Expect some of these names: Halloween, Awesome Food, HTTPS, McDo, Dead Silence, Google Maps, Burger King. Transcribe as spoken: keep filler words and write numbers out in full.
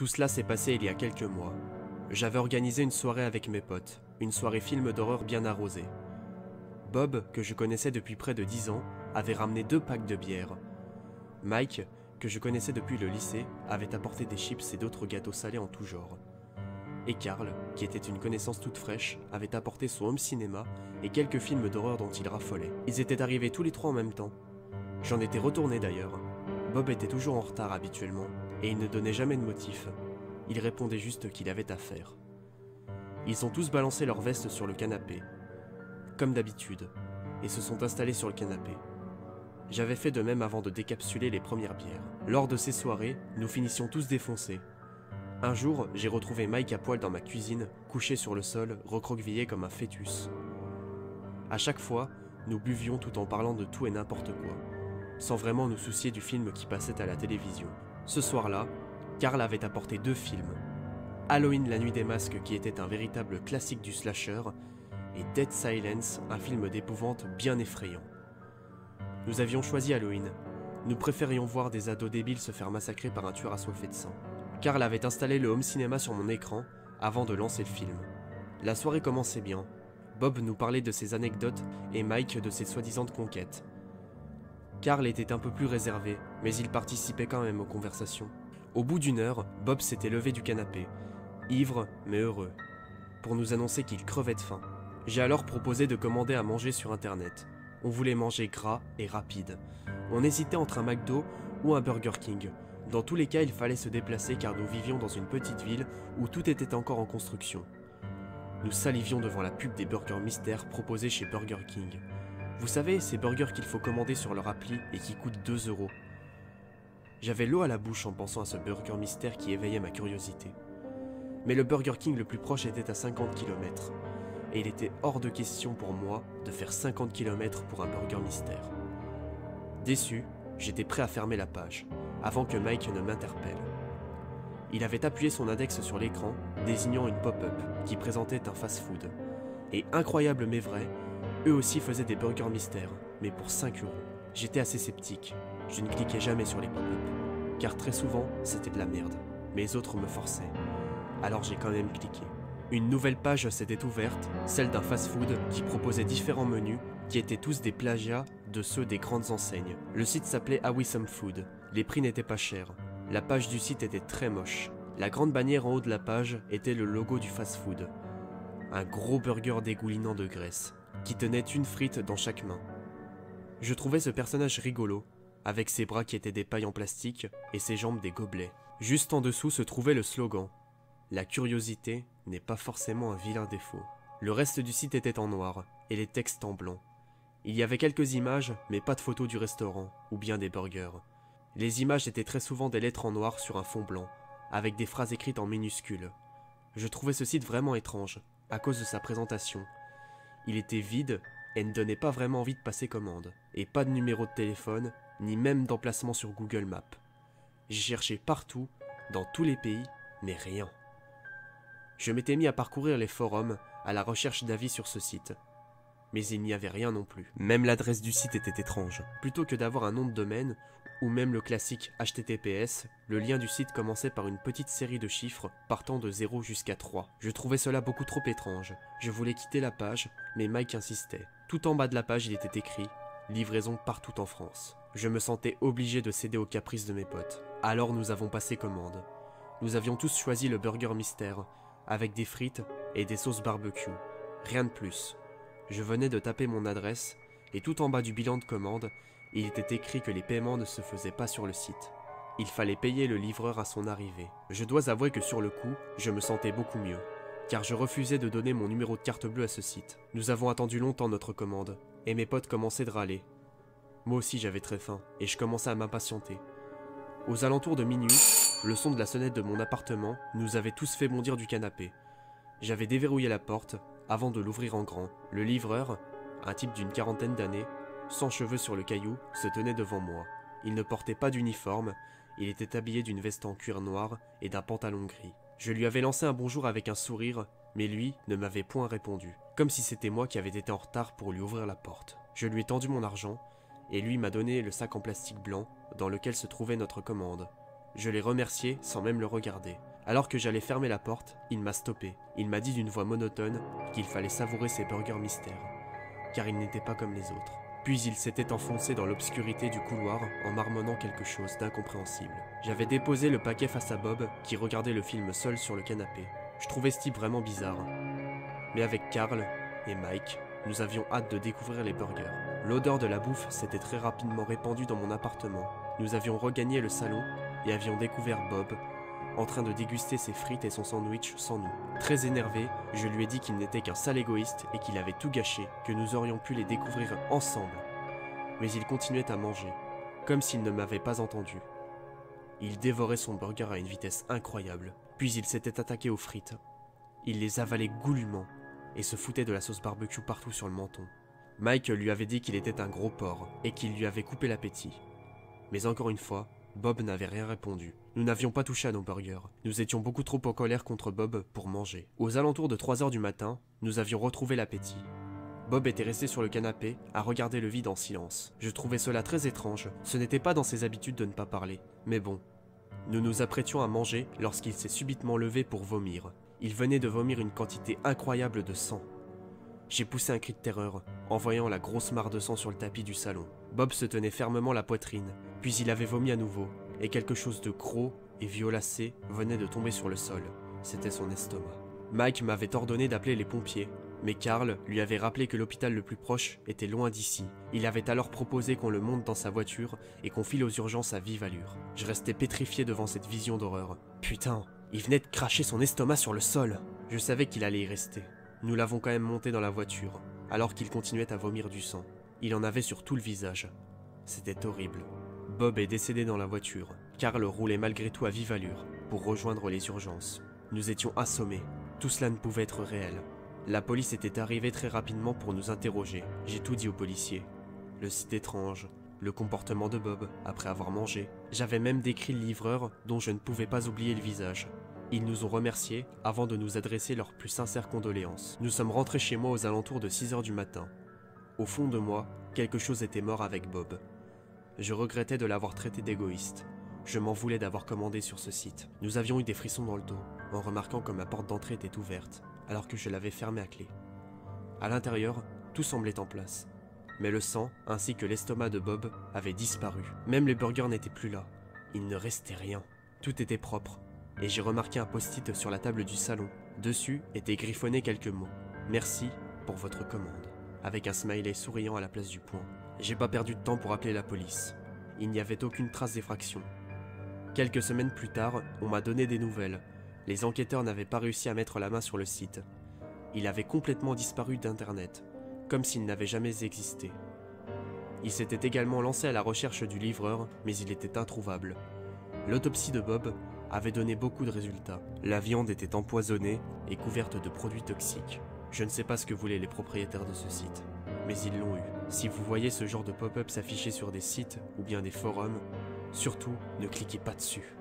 Tout cela s'est passé il y a quelques mois. J'avais organisé une soirée avec mes potes, une soirée film d'horreur bien arrosée. Bob, que je connaissais depuis près de dix ans, avait ramené deux packs de bière. Mike, que je connaissais depuis le lycée, avait apporté des chips et d'autres gâteaux salés en tout genre. Et Carl, qui était une connaissance toute fraîche, avait apporté son home cinéma et quelques films d'horreur dont il raffolait. Ils étaient arrivés tous les trois en même temps. J'en étais retourné d'ailleurs. Bob était toujours en retard habituellement, et il ne donnait jamais de motif. Il répondait juste qu'il avait à faire. Ils ont tous balancé leurs vestes sur le canapé, comme d'habitude, et se sont installés sur le canapé. J'avais fait de même avant de décapsuler les premières bières. Lors de ces soirées, nous finissions tous défoncés. Un jour, j'ai retrouvé Mike à poil dans ma cuisine, couché sur le sol, recroquevillé comme un fœtus. À chaque fois, nous buvions tout en parlant de tout et n'importe quoi, sans vraiment nous soucier du film qui passait à la télévision. Ce soir-là, Carl avait apporté deux films. Halloween, la nuit des masques, qui était un véritable classique du slasher, et Dead Silence, un film d'épouvante bien effrayant. Nous avions choisi Halloween. Nous préférions voir des ados débiles se faire massacrer par un tueur assoiffé de sang. Carl avait installé le home cinéma sur mon écran avant de lancer le film. La soirée commençait bien. Bob nous parlait de ses anecdotes et Mike de ses soi-disantes conquêtes. Carl était un peu plus réservé, mais il participait quand même aux conversations. Au bout d'une heure, Bob s'était levé du canapé, ivre mais heureux, pour nous annoncer qu'il crevait de faim. J'ai alors proposé de commander à manger sur internet. On voulait manger gras et rapide. On hésitait entre un McDo ou un Burger King. Dans tous les cas, il fallait se déplacer car nous vivions dans une petite ville où tout était encore en construction. Nous salivions devant la pub des burgers mystères proposés chez Burger King. Vous savez, ces burgers qu'il faut commander sur leur appli et qui coûtent deux euros. J'avais l'eau à la bouche en pensant à ce burger mystère qui éveillait ma curiosité. Mais le Burger King le plus proche était à cinquante kilomètres. Et il était hors de question pour moi de faire cinquante kilomètres pour un burger mystère. Déçu, j'étais prêt à fermer la page, avant que Mike ne m'interpelle. Il avait appuyé son index sur l'écran, désignant une pop-up qui présentait un fast-food. Et incroyable mais vrai, eux aussi faisaient des burgers mystères, mais pour cinq euros. J'étais assez sceptique, je ne cliquais jamais sur les pop-up, car très souvent c'était de la merde, mais les autres me forçaient. Alors j'ai quand même cliqué. Une nouvelle page s'était ouverte, celle d'un fast-food qui proposait différents menus qui étaient tous des plagiats de ceux des grandes enseignes. Le site s'appelait Awesome Food, les prix n'étaient pas chers, la page du site était très moche. La grande bannière en haut de la page était le logo du fast-food, un gros burger dégoulinant de graisse, qui tenait une frite dans chaque main. Je trouvais ce personnage rigolo, avec ses bras qui étaient des pailles en plastique et ses jambes des gobelets. Juste en dessous se trouvait le slogan « La curiosité » n'est pas forcément un vilain défaut. Le reste du site était en noir, et les textes en blanc. Il y avait quelques images, mais pas de photos du restaurant, ou bien des burgers. Les images étaient très souvent des lettres en noir sur un fond blanc, avec des phrases écrites en minuscules. Je trouvais ce site vraiment étrange, à cause de sa présentation. Il était vide, et ne donnait pas vraiment envie de passer commande. Et pas de numéro de téléphone, ni même d'emplacement sur Google Maps. J'ai cherché partout, dans tous les pays, mais rien. Je m'étais mis à parcourir les forums à la recherche d'avis sur ce site. Mais il n'y avait rien non plus. Même l'adresse du site était étrange. Plutôt que d'avoir un nom de domaine, ou même le classique H T T P S, le lien du site commençait par une petite série de chiffres partant de zéro jusqu'à trois. Je trouvais cela beaucoup trop étrange. Je voulais quitter la page, mais Mike insistait. Tout en bas de la page, il était écrit « Livraison partout en France ». Je me sentais obligé de céder aux caprices de mes potes. Alors nous avons passé commande. Nous avions tous choisi le burger mystère, avec des frites et des sauces barbecue. Rien de plus. Je venais de taper mon adresse, et tout en bas du bilan de commande, il était écrit que les paiements ne se faisaient pas sur le site. Il fallait payer le livreur à son arrivée. Je dois avouer que sur le coup, je me sentais beaucoup mieux, car je refusais de donner mon numéro de carte bleue à ce site. Nous avons attendu longtemps notre commande, et mes potes commençaient de râler. Moi aussi j'avais très faim, et je commençais à m'impatienter. Aux alentours de minuit, le son de la sonnette de mon appartement nous avait tous fait bondir du canapé. J'avais déverrouillé la porte avant de l'ouvrir en grand. Le livreur, un type d'une quarantaine d'années, sans cheveux sur le caillou, se tenait devant moi. Il ne portait pas d'uniforme, il était habillé d'une veste en cuir noir et d'un pantalon gris. Je lui avais lancé un bonjour avec un sourire, mais lui ne m'avait point répondu, comme si c'était moi qui avais été en retard pour lui ouvrir la porte. Je lui ai tendu mon argent, et lui m'a donné le sac en plastique blanc dans lequel se trouvait notre commande. Je l'ai remercié sans même le regarder. Alors que j'allais fermer la porte, il m'a stoppé. Il m'a dit d'une voix monotone qu'il fallait savourer ses burgers mystères, car il n'était pas comme les autres. Puis il s'était enfoncé dans l'obscurité du couloir en marmonnant quelque chose d'incompréhensible. J'avais déposé le paquet face à Bob, qui regardait le film seul sur le canapé. Je trouvais ce type vraiment bizarre. Mais avec Carl et Mike, nous avions hâte de découvrir les burgers. L'odeur de la bouffe s'était très rapidement répandue dans mon appartement. Nous avions regagné le salon et avions découvert Bob en train de déguster ses frites et son sandwich sans nous. Très énervé, je lui ai dit qu'il n'était qu'un sale égoïste et qu'il avait tout gâché, que nous aurions pu les découvrir ensemble. Mais il continuait à manger, comme s'il ne m'avait pas entendu. Il dévorait son burger à une vitesse incroyable, puis il s'était attaqué aux frites. Il les avalait goulûment et se foutait de la sauce barbecue partout sur le menton. Mike lui avait dit qu'il était un gros porc et qu'il lui avait coupé l'appétit. Mais encore une fois, Bob n'avait rien répondu. Nous n'avions pas touché à nos burgers. Nous étions beaucoup trop en colère contre Bob pour manger. Aux alentours de trois heures du matin, nous avions retrouvé l'appétit. Bob était resté sur le canapé, à regarder le vide en silence. Je trouvais cela très étrange. Ce n'était pas dans ses habitudes de ne pas parler. Mais bon. Nous nous apprêtions à manger lorsqu'il s'est subitement levé pour vomir. Il venait de vomir une quantité incroyable de sang. J'ai poussé un cri de terreur, en voyant la grosse mare de sang sur le tapis du salon. Bob se tenait fermement la poitrine, puis il avait vomi à nouveau, et quelque chose de gros et violacé venait de tomber sur le sol. C'était son estomac. Mike m'avait ordonné d'appeler les pompiers, mais Carl lui avait rappelé que l'hôpital le plus proche était loin d'ici. Il avait alors proposé qu'on le monte dans sa voiture et qu'on file aux urgences à vive allure. Je restais pétrifié devant cette vision d'horreur. Putain, il venait de cracher son estomac sur le sol. Je savais qu'il allait y rester. Nous l'avons quand même monté dans la voiture, alors qu'il continuait à vomir du sang. Il en avait sur tout le visage. C'était horrible. Bob est décédé dans la voiture. Carl roulait malgré tout à vive allure pour rejoindre les urgences. Nous étions assommés. Tout cela ne pouvait être réel. La police était arrivée très rapidement pour nous interroger. J'ai tout dit aux policiers. Le site étrange, le comportement de Bob après avoir mangé. J'avais même décrit le livreur dont je ne pouvais pas oublier le visage. Ils nous ont remerciés avant de nous adresser leurs plus sincères condoléances. Nous sommes rentrés chez moi aux alentours de six heures du matin. Au fond de moi, quelque chose était mort avec Bob. Je regrettais de l'avoir traité d'égoïste. Je m'en voulais d'avoir commandé sur ce site. Nous avions eu des frissons dans le dos, en remarquant que ma porte d'entrée était ouverte, alors que je l'avais fermée à clé. À l'intérieur, tout semblait en place. Mais le sang, ainsi que l'estomac de Bob, avait disparu. Même les burgers n'étaient plus là. Il ne restait rien. Tout était propre. Et j'ai remarqué un post-it sur la table du salon. Dessus étaient griffonnés quelques mots. Merci pour votre commande. Avec un smiley souriant à la place du poing. J'ai pas perdu de temps pour appeler la police. Il n'y avait aucune trace d'effraction. Quelques semaines plus tard, on m'a donné des nouvelles. Les enquêteurs n'avaient pas réussi à mettre la main sur le site. Il avait complètement disparu d'internet, comme s'il n'avait jamais existé. Il s'était également lancé à la recherche du livreur, mais il était introuvable. L'autopsie de Bob avait donné beaucoup de résultats. La viande était empoisonnée et couverte de produits toxiques. Je ne sais pas ce que voulaient les propriétaires de ce site, mais ils l'ont eu. Si vous voyez ce genre de pop-up s'afficher sur des sites ou bien des forums, surtout ne cliquez pas dessus.